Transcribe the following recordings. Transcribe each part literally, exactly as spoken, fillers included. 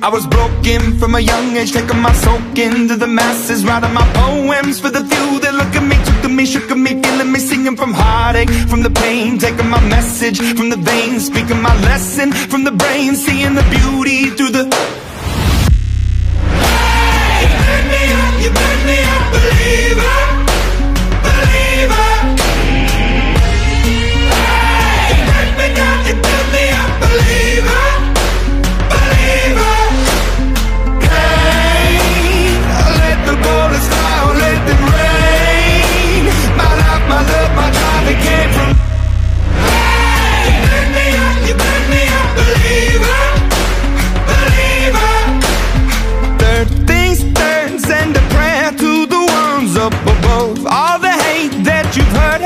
I was broken from a young age, taking my soak into the masses, writing my poems for the few that look at me, took at me, shook at me, feeling me, singing from heartache, from the pain, taking my message from the veins, speaking my lesson from the brain, seeing the beauty through the... Hey, you burn me up, you burn me up, believer, believer. Hey, you burn me down, you burn me up, believer.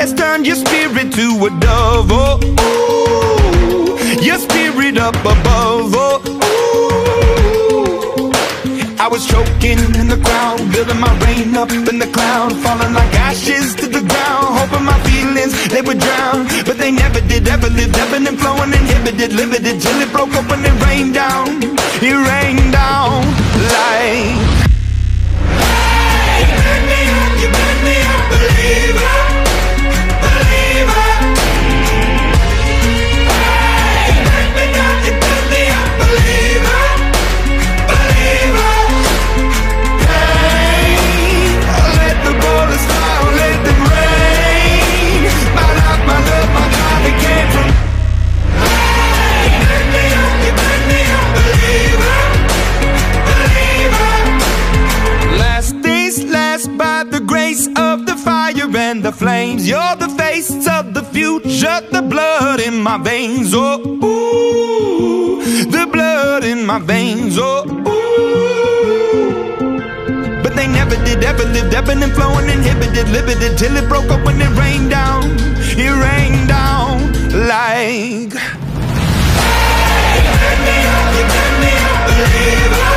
Has turned your spirit to a dove. Oh, ooh, your spirit up above. Oh, ooh. I was choking in the crowd, building my rain up in the cloud, falling like ashes to the ground, hoping my feelings they would drown, but they never did. Ever lived, ebbing and flowing, inhibited, limited, till it broke up and it rained down. It rained down like. Hey, you burn me up, you burn me up, believer. And the flames, you're the face of the future, the blood in my veins. Oh, ooh, the blood in my veins. Oh, ooh. But they never did, ever lived, ebbing and flowing, inhibited, limited, till it broke up when it rained down. It rained down like. Hey, you burn me up, you burn me up, believer.